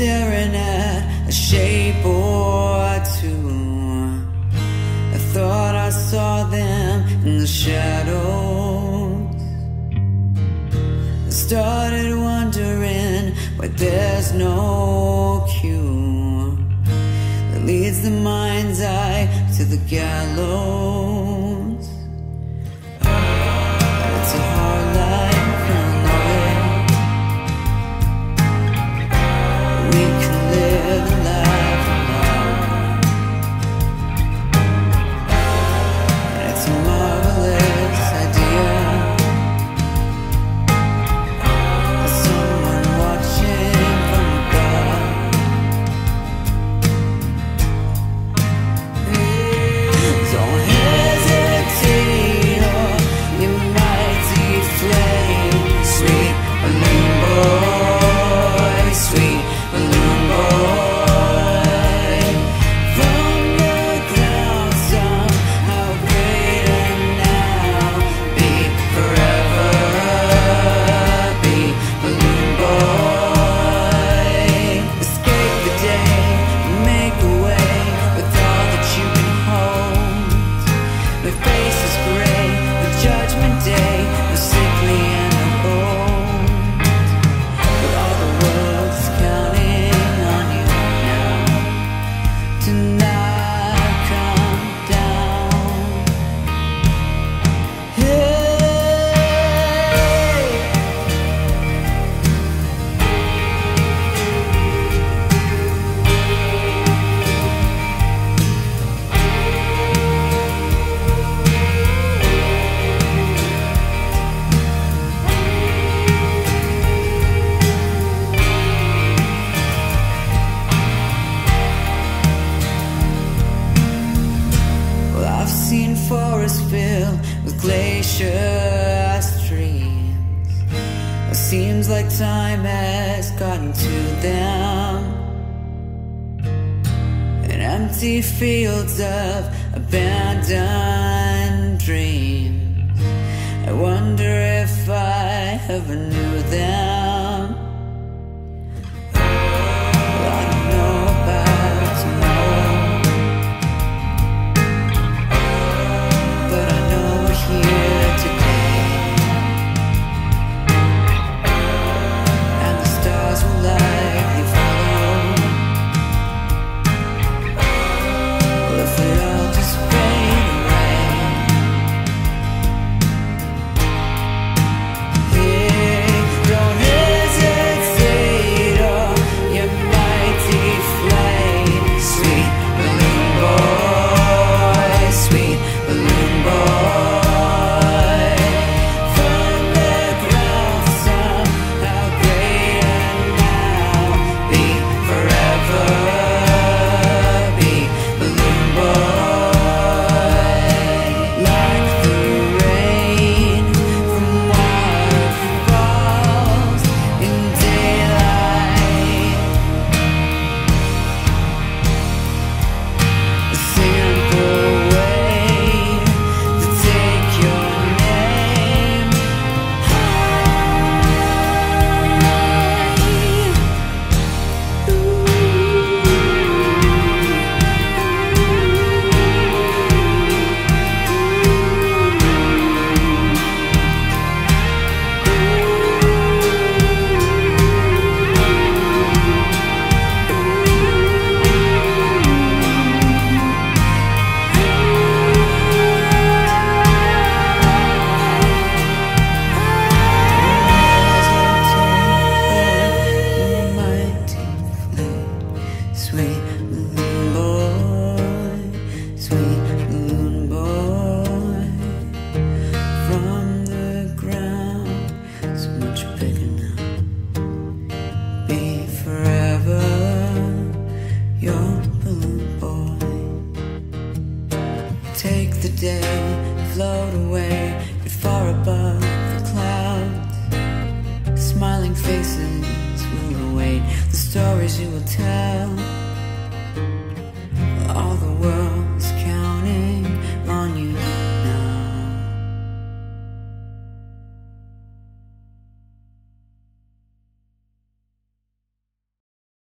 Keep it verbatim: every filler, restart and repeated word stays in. staring at a shape or two. I thought I saw them in the shadows. I started wondering why there's no cue that leads the mind's eye to the gallows. Oh, it's a hard life. Filled with glacier streams. It seems like time has gotten to them, and empty fields of abandoned dreams. I wonder if I ever knew them. Take the day, float away, but far above.